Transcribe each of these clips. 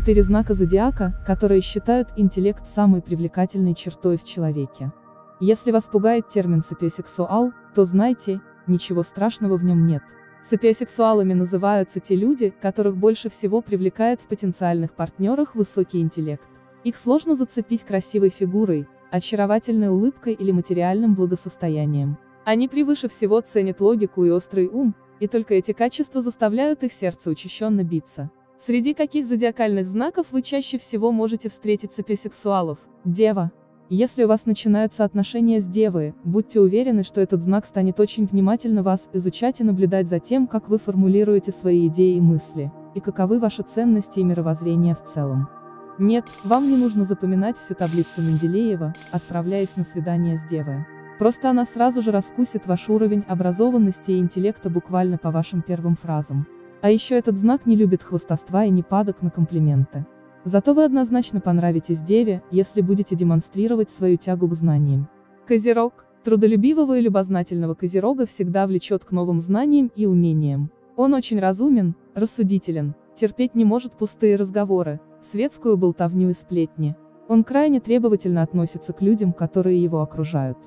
4 знака зодиака, которые считают интеллект самой привлекательной чертой в человеке. Если вас пугает термин сапиосексуал, то знайте, ничего страшного в нем нет. Сапиосексуалами называются те люди, которых больше всего привлекает в потенциальных партнерах высокий интеллект. Их сложно зацепить красивой фигурой, очаровательной улыбкой или материальным благосостоянием. Они превыше всего ценят логику и острый ум, и только эти качества заставляют их сердце учащенно биться. Среди каких зодиакальных знаков вы чаще всего можете встретить сапиосексуалов? Дева. Если у вас начинаются отношения с Девой, будьте уверены, что этот знак станет очень внимательно вас изучать и наблюдать за тем, как вы формулируете свои идеи и мысли, и каковы ваши ценности и мировоззрение в целом. Нет, вам не нужно запоминать всю таблицу Менделеева, отправляясь на свидание с Девой. Просто она сразу же раскусит ваш уровень образованности и интеллекта буквально по вашим первым фразам. А еще этот знак не любит хвастовства и не падок на комплименты. Зато вы однозначно понравитесь Деве, если будете демонстрировать свою тягу к знаниям. Козерог. Трудолюбивого и любознательного Козерога всегда влечет к новым знаниям и умениям. Он очень разумен, рассудителен, терпеть не может пустые разговоры, светскую болтовню и сплетни. Он крайне требовательно относится к людям, которые его окружают.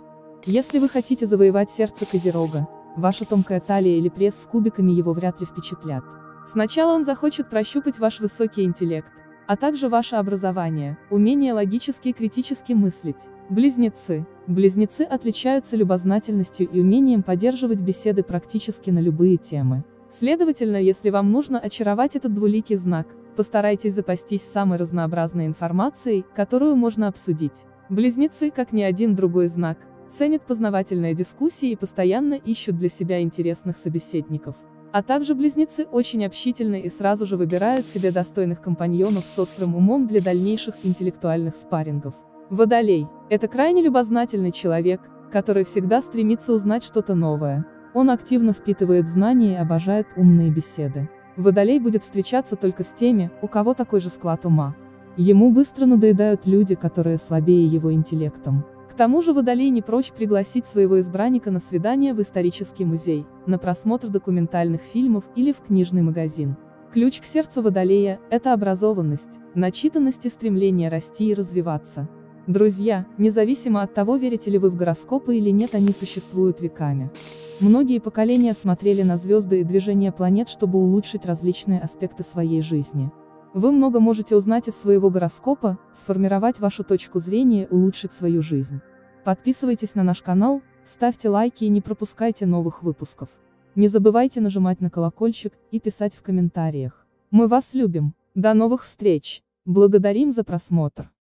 Если вы хотите завоевать сердце Козерога, ваша тонкая талия или пресс с кубиками его вряд ли впечатлят. Сначала он захочет прощупать ваш высокий интеллект, а также ваше образование, умение логически и критически мыслить. Близнецы. Близнецы отличаются любознательностью и умением поддерживать беседы практически на любые темы. Следовательно, если вам нужно очаровать этот двуликий знак, постарайтесь запастись самой разнообразной информацией, которую можно обсудить. Близнецы, как ни один другой знак, ценят познавательные дискуссии и постоянно ищут для себя интересных собеседников. А также близнецы очень общительны и сразу же выбирают себе достойных компаньонов с острым умом для дальнейших интеллектуальных спаррингов. Водолей. Это крайне любознательный человек, который всегда стремится узнать что-то новое. Он активно впитывает знания и обожает умные беседы. Водолей будет встречаться только с теми, у кого такой же склад ума. Ему быстро надоедают люди, которые слабее его интеллектом. К тому же Водолей не прочь пригласить своего избранника на свидание в исторический музей, на просмотр документальных фильмов или в книжный магазин. Ключ к сердцу Водолея – это образованность, начитанность и стремление расти и развиваться. Друзья, независимо от того, верите ли вы в гороскопы или нет, они существуют веками. Многие поколения смотрели на звезды и движения планет, чтобы улучшить различные аспекты своей жизни. Вы много можете узнать из своего гороскопа, сформировать вашу точку зрения и улучшить свою жизнь. Подписывайтесь на наш канал, ставьте лайки и не пропускайте новых выпусков. Не забывайте нажимать на колокольчик и писать в комментариях. Мы вас любим. До новых встреч. Благодарим за просмотр.